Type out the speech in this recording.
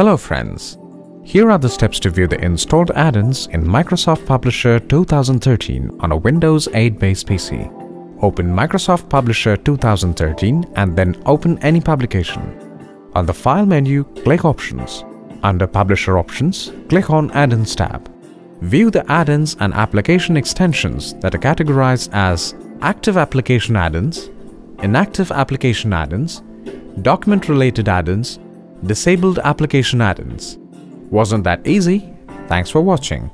Hello friends, here are the steps to view the installed add-ins in Microsoft Publisher 2013 on a Windows 8 based PC. Open Microsoft Publisher 2013 and then open any publication. On the File menu, click Options. Under Publisher Options, click on Add-ins tab. View the add-ins and application extensions that are categorized as Active Application Add-ins, Inactive Application Add-ins, Document-Related Add-ins, Disabled Application Add-ins. Wasn't that easy? Thanks for watching.